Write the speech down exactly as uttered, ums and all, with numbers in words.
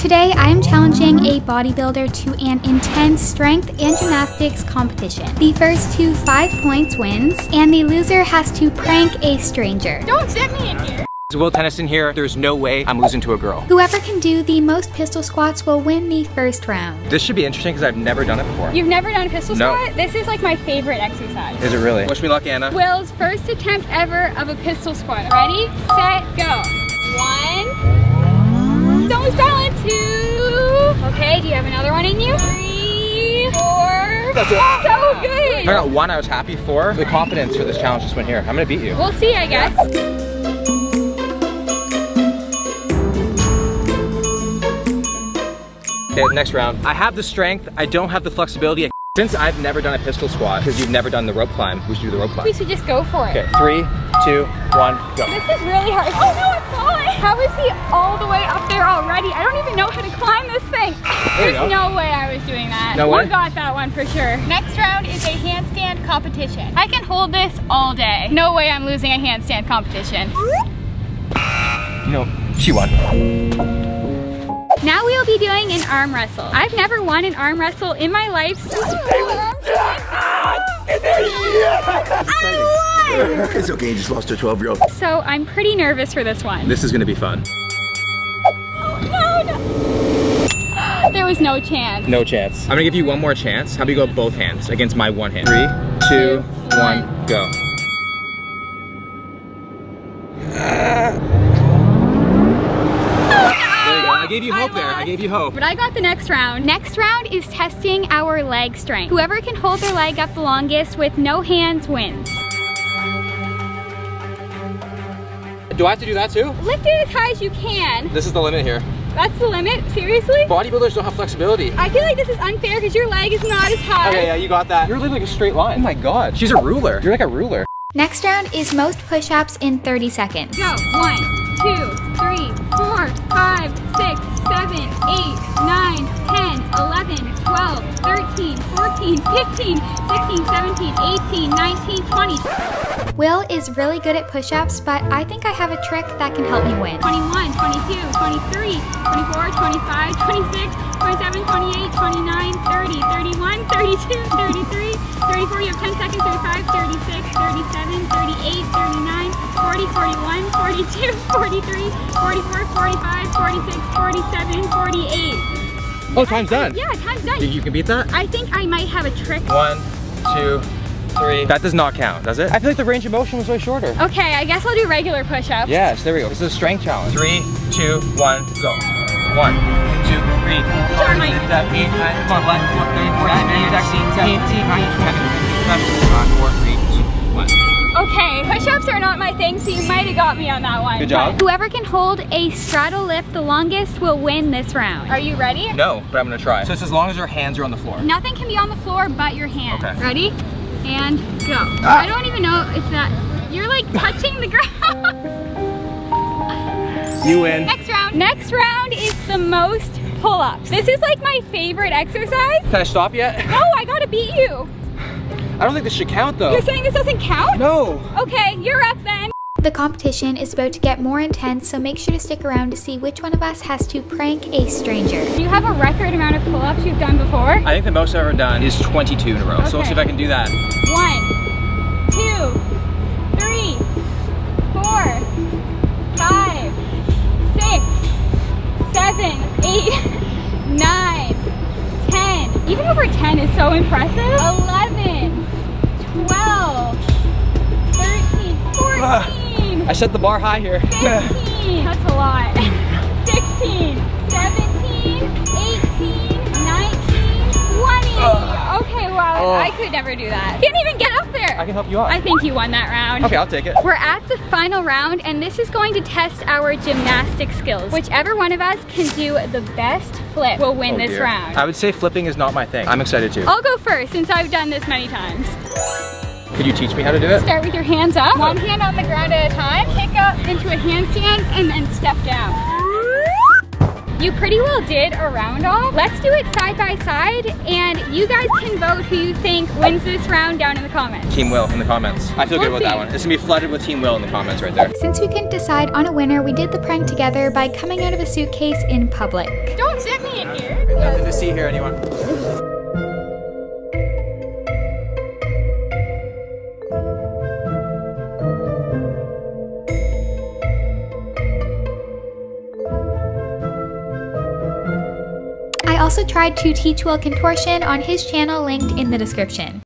Today, I am challenging a bodybuilder to an intense strength and gymnastics competition. The first to five points wins, and the loser has to prank a stranger. Don't sit me in here! It's Will Tennyson here. There's no way I'm losing to a girl. Whoever can do the most pistol squats will win the first round. This should be interesting because I've never done it before. You've never done a pistol no. squat? This is like my favorite exercise. Is it really? Wish me luck, Anna. Will's first attempt ever of a pistol squat. Ready, set, go. One. Don't balance. Two. Okay, do you have another one in you? Three. Four. That's it. So good. I got one. I was happy for the confidence for this challenge just went here. I'm gonna beat you. We'll see, I guess. Yeah. Okay, next round. I have the strength. I don't have the flexibility. I Since I've never done a pistol squat, because you've never done the rope climb, we should do the rope climb. We should just go for it. Okay, three, two, one, go. This is really hard. Oh no, I'm falling! How is he all the way up there already? I don't even know how to climb this thing. There There's no way I was doing that. No way? We got that one for sure. Next round is a handstand competition. I can hold this all day. No way I'm losing a handstand competition. No, she won. Now we'll be doing an arm wrestle. I've never won an arm wrestle in my life. I won! It's okay, you just lost a twelve year old. So I'm pretty nervous for this one. This is gonna be fun. Oh, no, no. There was no chance. No chance. I'm gonna give you one more chance. How about you go both hands against my one hand? Three, two, one, go. I gave you hope I there, I gave you hope. But I got the next round. Next round is testing our leg strength. Whoever can hold their leg up the longest with no hands wins. Do I have to do that too? Lift it as high as you can. This is the limit here. That's the limit? Seriously? Bodybuilders don't have flexibility. I feel like this is unfair because your leg is not as high. Okay, yeah, you got that. You're living like a straight line. Oh my God, she's a ruler. You're like a ruler. Next round is most push-ups in thirty seconds. Go, one, two, three, four, five, six, seven, eight, nine, ten, eleven, twelve, thirteen, fourteen, fifteen, sixteen, seventeen, eighteen, nineteen, twenty. Will is really good at push-ups, but I think I have a trick that can help me win. twenty-one, twenty-two, twenty-three, twenty-four, twenty-five, twenty-six, twenty-seven, twenty-eight, twenty-nine, thirty, thirty-one, thirty-two, thirty-three, thirty-four, you have ten seconds, thirty-five, thirty-six, thirty-seven, thirty-eight, thirty-nine, forty, forty-one, forty-two, forty-three, forty-four, forty-five, forty-six, forty-seven, forty-eight. Oh, time's done. Yeah, time's done. You can beat that? I think I might have a trick. One, two, three. That does not count, does it? I feel like the range of motion was way shorter. Okay, I guess I'll do regular push-ups. Yes, there we go. This is a strength challenge. Three, two, one, go. One, two, three, four, five, six, seven, eight, nine, ten, eleven, twelve, thirteen, fourteen, fifteen, sixteen, seventeen, eighteen, nineteen, twenty, twenty-one, twenty-two, twenty-three, twenty-four, three, two, one. Okay, push-ups are not my thing, so you might have got me on that one. Good job. Whoever can hold a straddle lift the longest will win this round. Are you ready? No, but I'm gonna try. So it's as long as your hands are on the floor. Nothing can be on the floor but your hands. Okay. Ready? And go. Ah. I don't even know if that... You're like touching the ground. You win. Next round. Next round is the most pull-ups. This is like my favorite exercise. Can I stop yet? No, I gotta beat you. I don't think this should count though. You're saying this doesn't count? No. Okay, you're up then. The competition is about to get more intense, so make sure to stick around to see which one of us has to prank a stranger. Do you have a record amount of pull-ups you've done before? I think the most I've ever done is twenty-two in a row. Okay. So we'll see if I can do that. One, two, three, four, five, six, seven, eight, nine, ten. Even over ten is so impressive. eleven. twelve, thirteen, fourteen. Uh, I set the bar high here. fifteen, that's a lot. sixteen, seventeen, eighteen, nineteen, twenty. Uh, okay, wow, uh, I could never do that. Can't even get up there. I can help you out. I think you won that round. Okay, I'll take it. We're at the final round, and this is going to test our gymnastic skills. Whichever one of us can do the best flip will win oh, this dear. round. I would say flipping is not my thing. I'm excited too. I'll go first since I've done this many times. Could you teach me how to do it? Start with your hands up. One hand on the ground at a time. Kick up into a handstand and then step down. You pretty well did a round off. Let's do it side by side, and you guys can vote who you think wins this round down in the comments. Team Will in the comments. I feel we'll good about that one. It's gonna be flooded with Team Will in the comments right there. Since we couldn't decide on a winner, we did the prank together by coming out of a suitcase in public. Don't sit me in here. Nothing to see here, anyone. I also tried to teach Will contortion on his channel linked in the description.